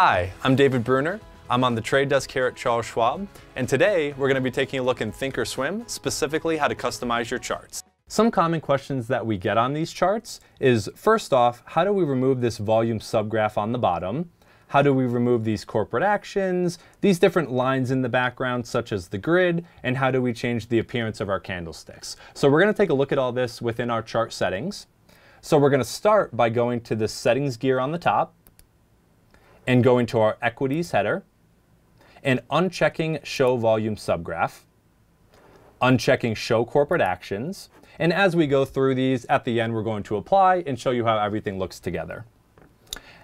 Hi, I'm David Brunner. I'm on the trade desk here at Charles Schwab, and today we're going to be taking a look in Thinkorswim, specifically how to customize your charts. Some common questions that we get on these charts is, first off, how do we remove this volume subgraph on the bottom? How do we remove these corporate actions, these different lines in the background, such as the grid, and how do we change the appearance of our candlesticks? So we're going to take a look at all this within our chart settings. So we're going to start by going to the settings gear on the top, and going to our equities header, and unchecking show volume subgraph, unchecking show corporate actions, and as we go through these at the end, we're going to apply and show you how everything looks together.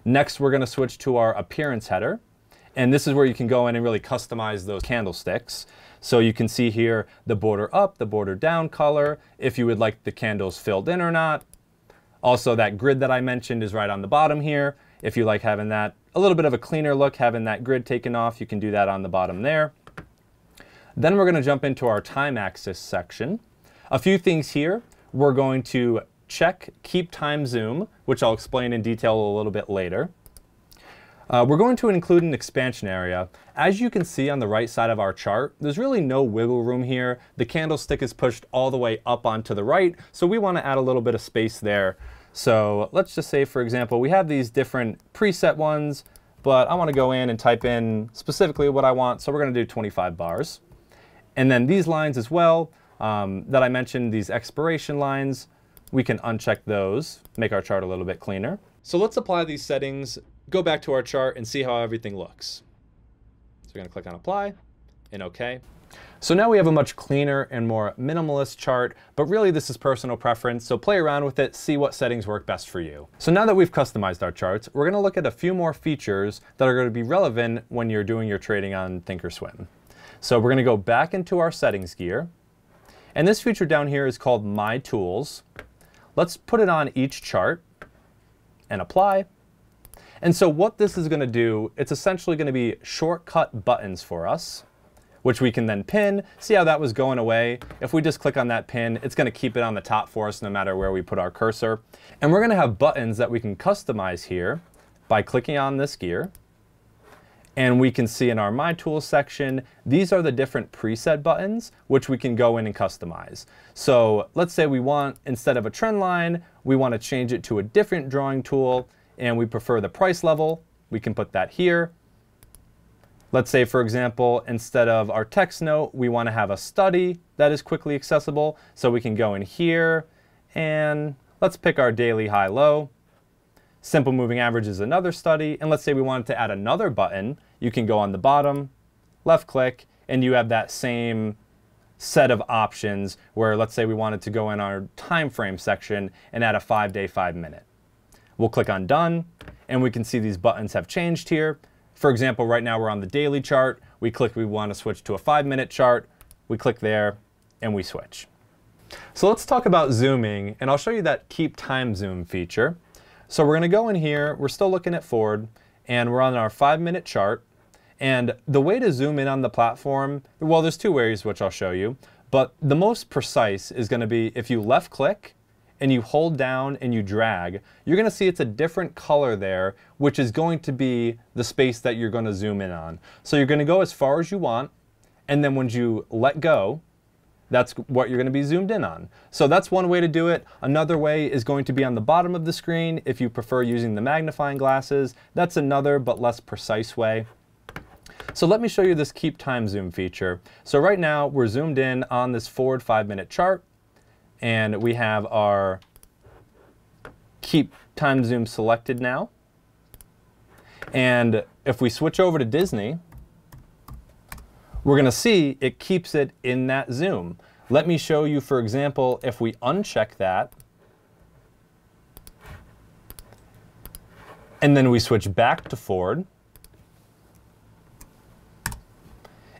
Next, we're going to switch to our appearance header, and this is where you can go in and really customize those candlesticks. So you can see here the border up, the border down color, if you would like the candles filled in or not. Also, that grid that I mentioned is right on the bottom here. If you like having that a little bit of a cleaner look, having that grid taken off, you can do that on the bottom there. Then we're going to jump into our time axis section. A few things here. We're going to check keep time zoom, which I'll explain in detail a little bit later. We're going to include an expansion area. As you can see on the right side of our chart, there's really no wiggle room here. The candlestick is pushed all the way up onto the right, so we want to add a little bit of space there. So let's just say, for example, we have these different preset ones, but I want to go in and type in specifically what I want, so we're going to do 25 bars. And then these lines as well, that I mentioned, these expiration lines, we can uncheck those, make our chart a little bit cleaner. So let's apply these settings, go back to our chart and see how everything looks. So we're going to click on apply and OK. So now we have a much cleaner and more minimalist chart, but really this is personal preference, so play around with it, see what settings work best for you. So now that we've customized our charts, we're going to look at a few more features that are going to be relevant when you're doing your trading on Thinkorswim. So we're going to go back into our settings gear, and this feature down here is called My Tools. Let's put it on each chart and apply. And so what this is going to do, it's essentially going to be shortcut buttons for us, which we can then pin. See how that was going away? If we just click on that pin, it's going to keep it on the top for us no matter where we put our cursor. And we're going to have buttons that we can customize here by clicking on this gear. And we can see in our My Tools section, these are the different preset buttons, which we can go in and customize. So let's say we want, instead of a trend line, we want to change it to a different drawing tool, and we prefer the price level. We can put that here. Let's say, for example, instead of our text note, we want to have a study that is quickly accessible. So we can go in here and let's pick our daily high-low. Simple moving average is another study. And let's say we wanted to add another button. You can go on the bottom, left click, and you have that same set of options where let's say we wanted to go in our time frame section and add a 5-day, 5-minute. We'll click on done and we can see these buttons have changed here. For example, right now we're on the daily chart. We click, we want to switch to a 5-minute chart. We click there and we switch. So let's talk about zooming, and I'll show you that keep time zoom feature. So we're going to go in here. We're still looking at Ford and we're on our 5-minute chart. And the way to zoom in on the platform, well, there's two ways which I'll show you, but the most precise is going to be if you left click and you hold down and you drag, you're going to see it's a different color there, which is going to be the space that you're going to zoom in on. So you're going to go as far as you want, and then when you let go, that's what you're going to be zoomed in on. So that's one way to do it. Another way is going to be on the bottom of the screen if you prefer using the magnifying glasses. That's another but less precise way. So let me show you this keep time zoom feature. So right now we're zoomed in on this Ford 5-minute chart, and we have our keep time zoom selected now. And if we switch over to Disney, we're going to see it keeps it in that zoom. Let me show you, for example, if we uncheck that and then we switch back to Ford,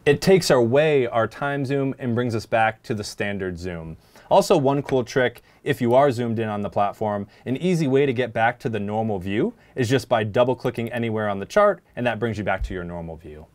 it takes away our time zoom and brings us back to the standard zoom. Also, one cool trick, if you are zoomed in on the platform, an easy way to get back to the normal view is just by double-clicking anywhere on the chart, and that brings you back to your normal view.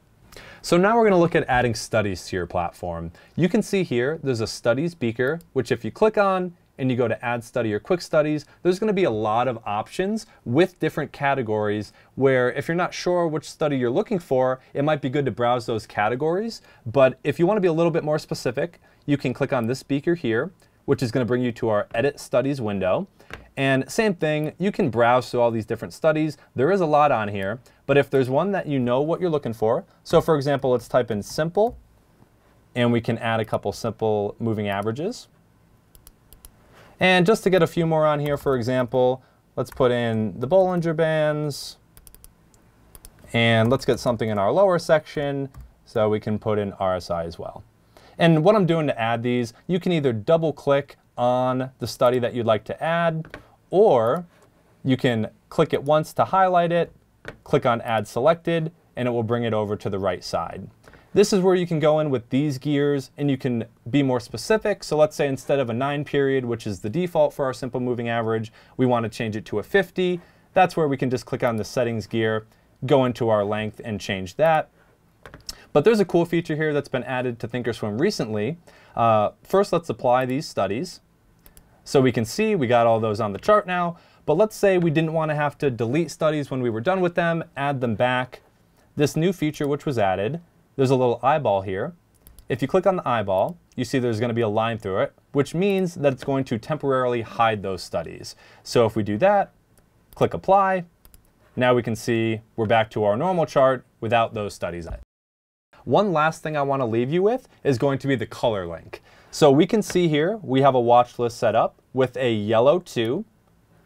So now we're going to look at adding studies to your platform. You can see here, there's a studies beaker, which if you click on, and you go to Add Study or Quick Studies, there's going to be a lot of options with different categories where if you're not sure which study you're looking for, it might be good to browse those categories. But if you want to be a little bit more specific, you can click on this speaker here, which is going to bring you to our Edit Studies window. And same thing, you can browse through all these different studies. There is a lot on here, but if there's one that you know what you're looking for, so for example, let's type in simple, and we can add a couple simple moving averages. And just to get a few more on here, for example, let's put in the Bollinger Bands, and let's get something in our lower section, so we can put in RSI as well. And what I'm doing to add these, you can either double click on the study that you'd like to add, or you can click it once to highlight it, click on Add Selected, and it will bring it over to the right side. This is where you can go in with these gears and you can be more specific. So let's say instead of a 9 period, which is the default for our simple moving average, we want to change it to a 50. That's where we can just click on the settings gear, go into our length and change that. But there's a cool feature here that's been added to Thinkorswim recently. First, let's apply these studies. So we can see we got all those on the chart now, but let's say we didn't want to have to delete studies when we were done with them, add them back. This new feature which was added, there's a little eyeball here. If you click on the eyeball, you see there's going to be a line through it, which means that it's going to temporarily hide those studies. So if we do that, click apply, now we can see we're back to our normal chart without those studies on it. One last thing I want to leave you with is going to be the color link. So we can see here, we have a watch list set up with a yellow 2.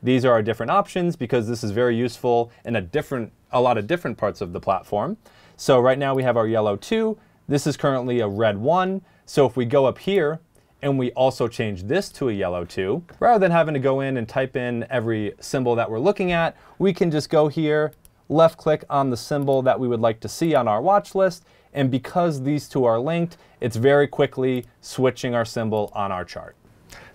These are our different options because this is very useful in a lot of different parts of the platform. So right now we have our yellow 2. This is currently a red 1. So if we go up here and we also change this to a yellow 2, rather than having to go in and type in every symbol that we're looking at, we can just go here, left click on the symbol that we would like to see on our watch list. And because these two are linked, it's very quickly switching our symbol on our chart.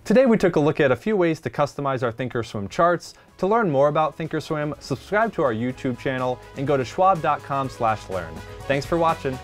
Today we took a look at a few ways to customize our Thinkorswim charts. To learn more about Thinkorswim, subscribe to our YouTube channel and go to schwab.com/learn. Thanks for watching.